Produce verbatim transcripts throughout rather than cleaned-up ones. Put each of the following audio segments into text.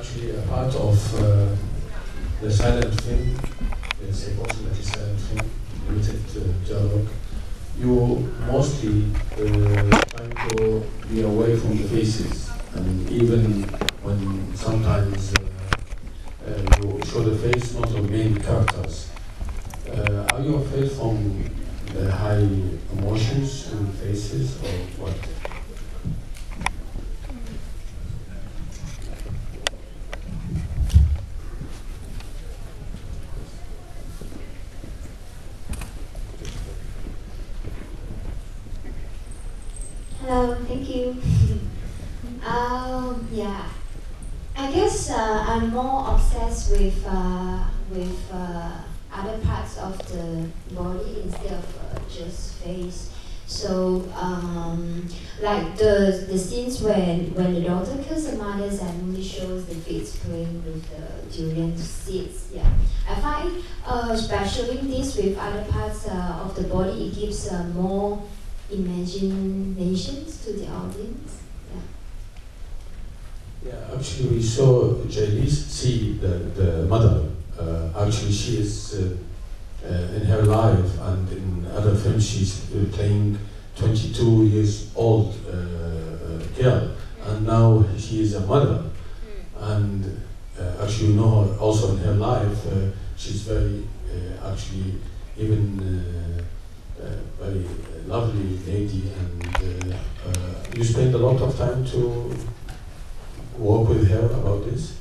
actually a part of uh, the silent film. It's approximately silent film, limited uh, dialogue. You mostly uh, try to be away from the faces. I mean, even when sometimes uh, uh, you show the face, not the main characters. Uh, are you afraid from the high emotions and faces, or what? Hello, thank you. um, yeah, I guess uh, I'm more obsessed with uh, with. Uh, other parts of the body instead of uh, just face. So um, like the the scenes when when the daughter kills the mother and only shows the kids playing with the durian seeds. Yeah, I find uh, by showing this with other parts uh, of the body, it gives uh, more imaginations to the audience. Yeah. Yeah, actually, we saw Jaylis see the the mother. Uh, actually, she is uh, uh, in her life and in other films, she's uh, playing twenty-two years old uh, uh, girl, and now she is a mother. Mm. And uh, actually, you know, also in her life, uh, she's very uh, actually even uh, uh, very lovely lady, and uh, uh, you spend a lot of time to work with her about this.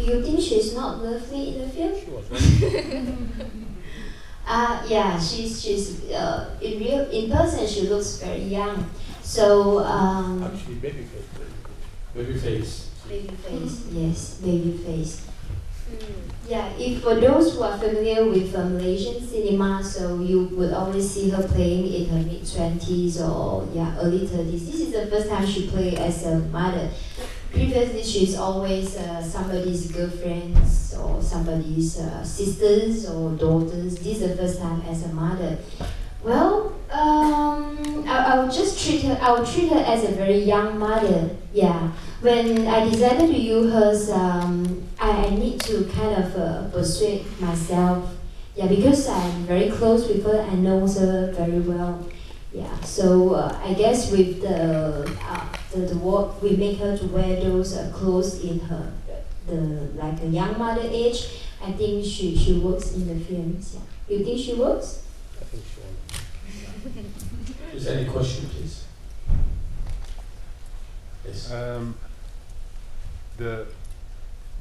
You think she's not lovely in the film? She was. uh, yeah, she's, she's uh, in real in person she looks very young. So um, actually, baby face, baby face, baby face, yes, baby face. Mm. Yeah, if for those who are familiar with uh, Malaysian cinema, so you would always see her playing in her mid twenties or yeah early thirties. This is the first time she played as a mother. Previously, she's always uh, somebody's girlfriends or somebody's uh, sisters or daughters. This is the first time as a mother. Well, um, I, I would just treat her. I would treat her as a very young mother. Yeah. When I decided to use hers, um, I, I need to kind of uh, persuade myself. Yeah, because I'm very close with her. I know her very well. Yeah. So uh, I guess with the. Uh, The, the work, we make her to wear those uh, clothes in her, the like a young mother age. I think she, she works in the films. Yeah. You think she works? I think she will. Is there any question, please? Yes. Um, the,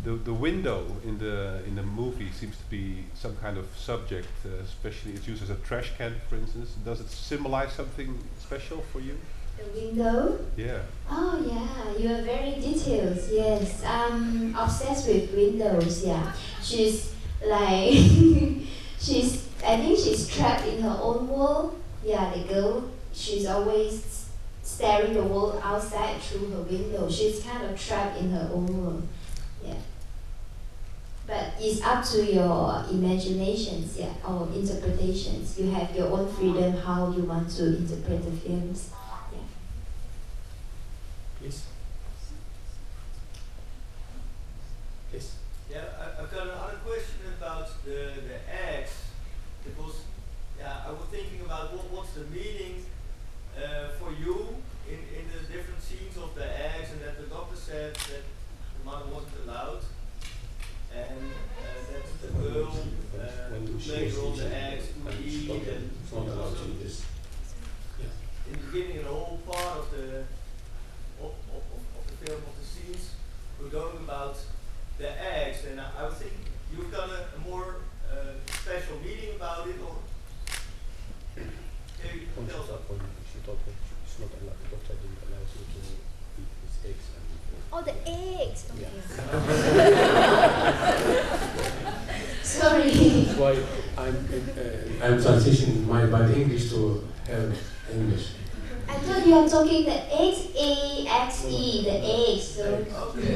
the, the window in the, in the movie seems to be some kind of subject, uh, especially it's used as a trash can, for instance. Does it symbolize something special for you? The window? Yeah. Oh yeah, you are very detailed, yes. I'm obsessed with windows, yeah. She's like, she's, I think she's trapped in her own world. Yeah, the girl, she's always staring the world outside through her window. She's kind of trapped in her own world, yeah. But it's up to your imaginations, yeah, or interpretations. You have your own freedom how you want to interpret the films. Yes. Yes. Yeah, I, I've got another question about the, the eggs, because yeah, I was thinking about what, what's the meaning uh, for you in, in the different scenes of the eggs, and that the doctor said that the mother wasn't allowed, and uh, that the girl uh, plays all the eggs to eat, and also in the beginning, the whole part of the Of, of, of the film, of the scenes, we're going about the eggs, and I, I would think you've got a, a more uh, special meaning about it, or can you tell us? Oh, the eggs! Okay. Yeah. Sorry. That's why I'm, uh, I'm transitioning my bad English to uh, English. I thought you were talking the eggs, A X E, the eggs. So okay.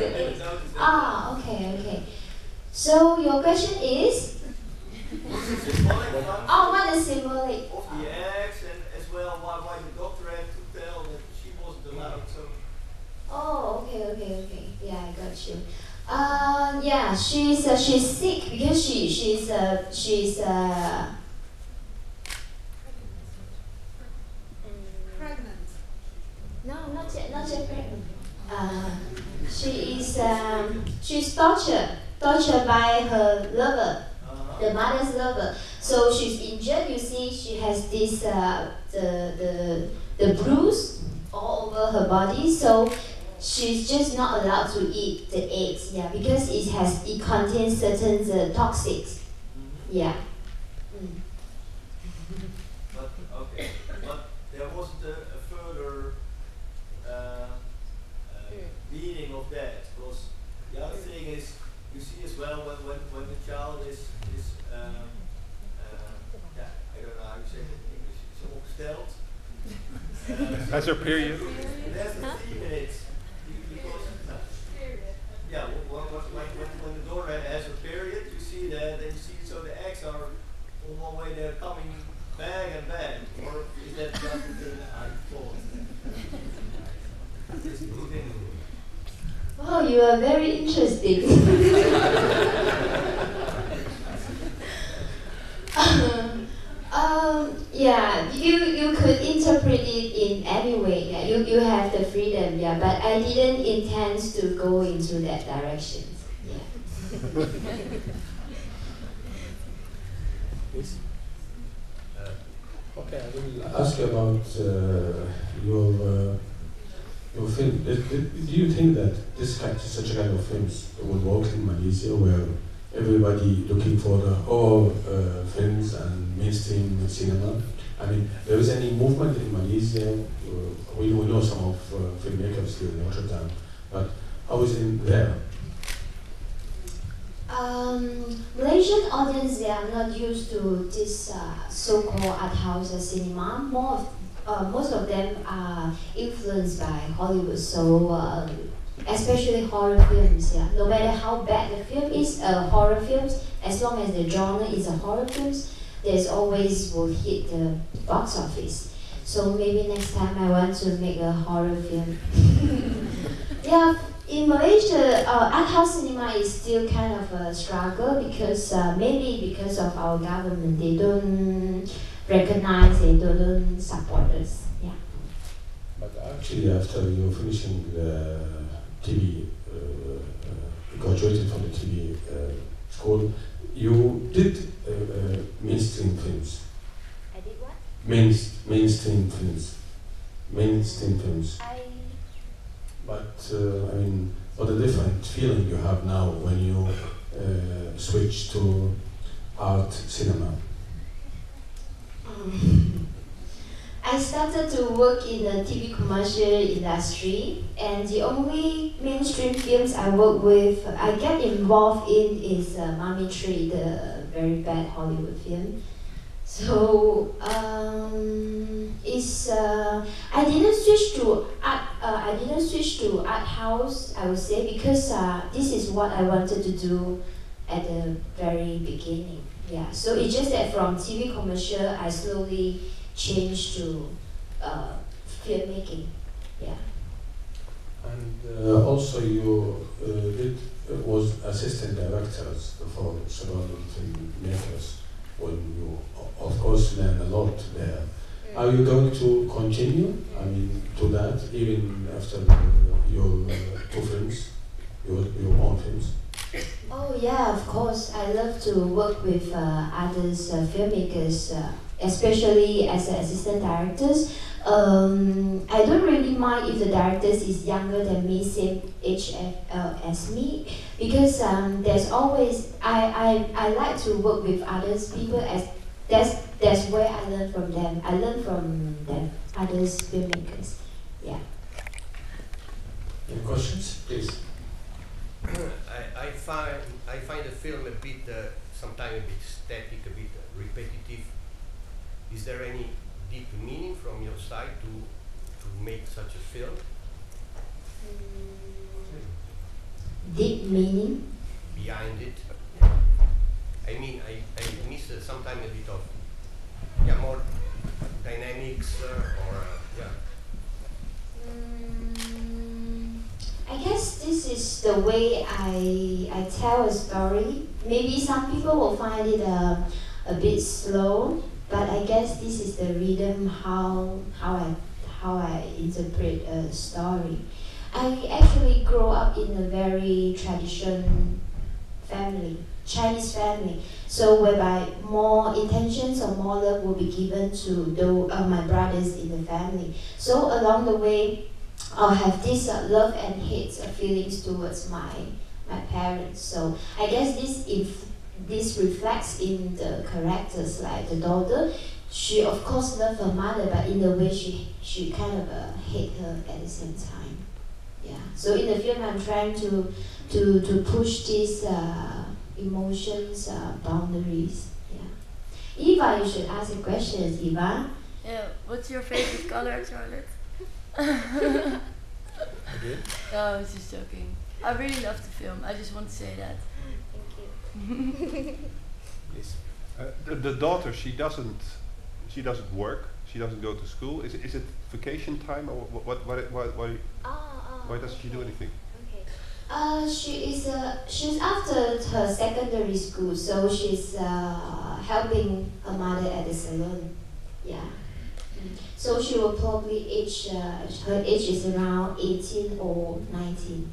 The eggs. Ah, okay, okay. So your question is? Oh, what is symbolic? Of the eggs, and as well why, why the doctor had to tell that she wasn't allowed. So. Oh, okay. okay, okay, okay. Yeah, I got you. Um, yeah, she's uh, she's sick because she she's uh, she's uh, pregnant. No, not yet, not yet pregnant. Uh, she is um, she's tortured tortured by her lover, the mother's lover. So she's injured. You see, she has this uh, the the the bruise all over her body. So she's just not allowed to eat the eggs, yeah, because it has it contains certain uh, toxics, yeah. Mm. But okay, but there wasn't a, a further uh, uh, meaning of that, because the other thing is you see as well when when when the child is is um, uh, yeah, I don't know how you say it in English, it's all gesteld. Uh, That's her period. That's the theme in it. Yeah, when, when, when the door has a period, you see that, and you see, so the eggs are on one way, they're coming back and back. Or is that just the thing I thought? Wow, you are very interesting. um, um, yeah, you, you could interpret it in any way. Yeah, you, you have the freedom, yeah, but I didn't intend to go into that direction. Yeah. Please. Okay, I will ask you about uh, your, uh, your film. Do you think that this kind, such a kind of films will work in Malaysia, where everybody looking for the whole uh, films and mainstream cinema? I mean, there is any movement in Malaysia? Uh, we, we know some of uh, filmmakers here in Rotterdam, but how is it there? Um, Malaysian audience, they are not used to this uh, so-called art house cinema. More of, uh, most of them are influenced by Hollywood, so uh, especially horror films. Yeah, no matter how bad the film is, uh, horror films, as long as the genre is a horror films, there's always will hit the box office. So maybe next time I want to make a horror film. Yeah, in Malaysia, uh, art house cinema is still kind of a struggle because uh, maybe because of our government, they don't recognize, they don't support us. Yeah. But actually, after you're finishing the T V, uh, uh, graduating from the T V uh, school, you did uh, uh, mainstream films. I did what? Main, mainstream films. Mainstream films. I... But, uh, I mean, what a different feeling you have now when you uh, switch to art cinema. Um, I started to work in the T V commercial industry, and the only mainstream films I work with, I get involved in, is uh, Mummy Tree, the very bad Hollywood film. So um, it's uh, I didn't switch to art. Uh, I didn't switch to art house, I would say, because uh, this is what I wanted to do at the very beginning. Yeah. So it's just that from T V commercial, I slowly change to uh, filmmaking, yeah. And uh, also you uh, did, uh, was assistant directors for several filmmakers when you, of course, learn a lot there. Mm. Are you going to continue, I mean, to that, even after uh, your uh, two films, your, your own films? Oh yeah, of course. I love to work with uh, others uh, filmmakers, uh, especially as an assistant directors. Um, I don't really mind if the directors is younger than me, same age uh, as me, because um, there's always I, I I like to work with others people as that's that's where I learn from them. I learn from them, others filmmakers. Yeah. Any questions, please? I I find I find the film a bit uh, sometimes a bit static, a bit repetitive. Is there any deep meaning from your side to, to make such a film? Mm. Deep meaning? Behind it. I mean, I, I miss uh, sometimes a bit of yeah, more dynamics uh, or, uh, yeah. Mm, I guess this is the way I, I tell a story. Maybe some people will find it a, a bit slow, but I guess this is the rhythm how, how, I, how I interpret a story. I actually grew up in a very traditional family, Chinese family, so whereby more intentions or more love will be given to the, uh, my brothers in the family. So along the way, I'll have this uh, love and hate uh, feelings towards my my parents. So I guess this if this reflects in the characters, like the daughter, she of course loves her mother, but in a way she she kind of uh, hate her at the same time. Yeah. So in the film, I'm trying to to to push these uh, emotions uh, boundaries. Yeah. Eva, you should ask a question. Eva. Yeah. What's your favorite color, Charlotte? I did? No, I was just joking. I really love the film. I just want to say that. Thank you. Please. Uh, the, the daughter, she doesn't, she doesn't work. She doesn't go to school. Is it, is it vacation time, or what? What? What? what why? Oh, oh, why doesn't okay. she do anything? Okay. Uh, she is uh, she's after her secondary school, so she's uh, helping her mother at the salon. Yeah. So she will probably age, uh, her age is around eighteen or nineteen,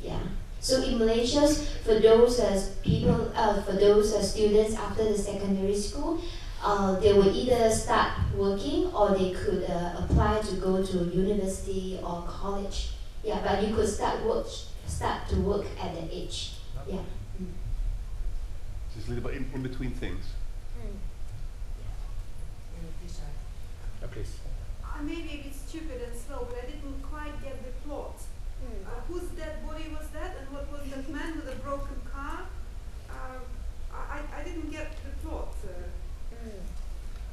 yeah. So in Malaysia, for those uh, people, uh, for those uh, students after the secondary school, uh, they will either start working or they could uh, apply to go to university or college. Yeah, but you could start work, start to work at the age, yeah. Mm. Just a little bit in, in between things. Mm. Please. Uh, maybe a bit stupid and slow, but I didn't quite get the plot. Mm. Uh, whose dead body was that, and what was that man with a broken car? Uh, I, I didn't get the plot. Uh. Mm.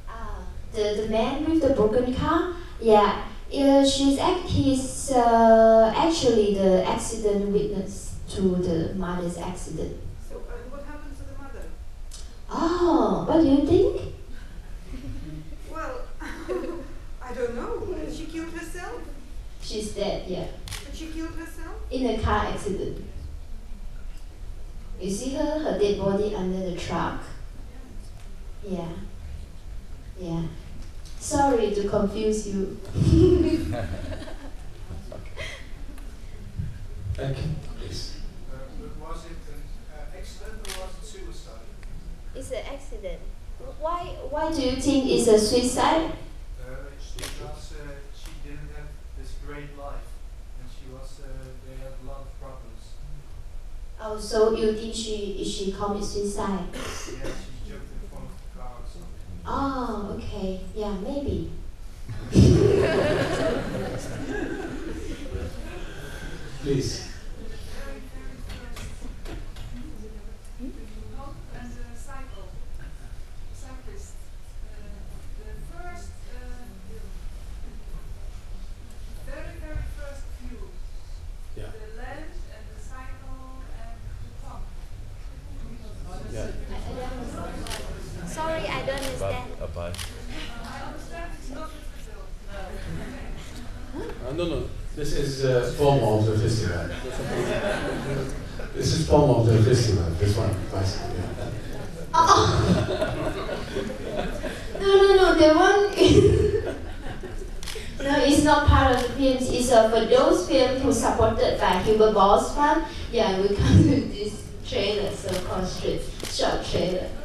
Uh, the, the man with the broken car? Yeah, uh, she's act he's uh, actually the accident witness to the mother's accident. So, uh, what happened to the mother? Oh, what do you think? I don't know. She killed herself? She's dead, yeah. But she killed herself? In a car accident. You see her, her dead body under the truck? Yeah. Yeah. Sorry to confuse you. Thank you. Please. Uh, but was it an uh, accident or was it suicide? It's an accident. Why, why do you think it's a suicide? Because uh, she didn't have this great life, and she was, uh, they had a lot of problems. Oh, so you think she she committed suicide? Yeah, she jumped in front of the car or something. Oh, okay, yeah, maybe. Please. Supported by Hubert Boss Fund. Yeah, we come to this trailer, so-called short trailer.